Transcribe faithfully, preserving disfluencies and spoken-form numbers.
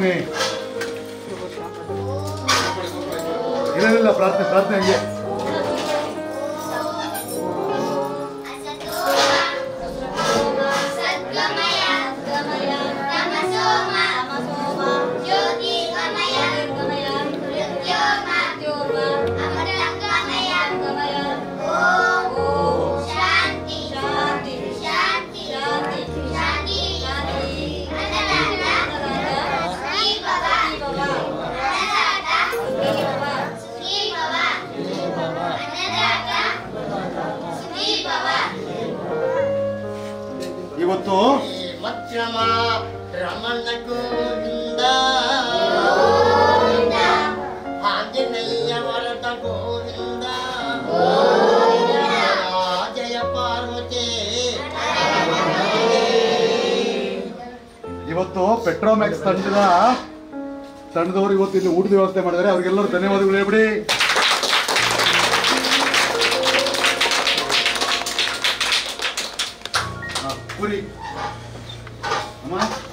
ಪ್ರಾರ್ಥನೆ ಏನಿಲ್ಲ ಪ್ರಾರ್ಥನೆ ಪ್ರಾರ್ಥನೆ ಹಂಗೆ ಇವತ್ತು ಮಧ್ಯಮ ರಮಣಕು ಹಿಂದ ಆಂಜನೇಯ ವರದ ಗೋವಿಂದ ಜಯ ಪಾರ್ವತಿ. ಇವತ್ತು ಪೆಟ್ರೋಮ್ಯಾಕ್ಸ್ ತಂಡದ ತಂಡದವರು ಇವತ್ತು ಇಲ್ಲಿ ಊಟದ ವ್ಯವಸ್ಥೆ ಮಾಡಿದ್ದಾರೆ. ಅವ್ರಿಗೆಲ್ಲರೂ ಧನ್ಯವಾದಗಳು ಹೇಳ್ಬಿಡಿ. What do you... Come on.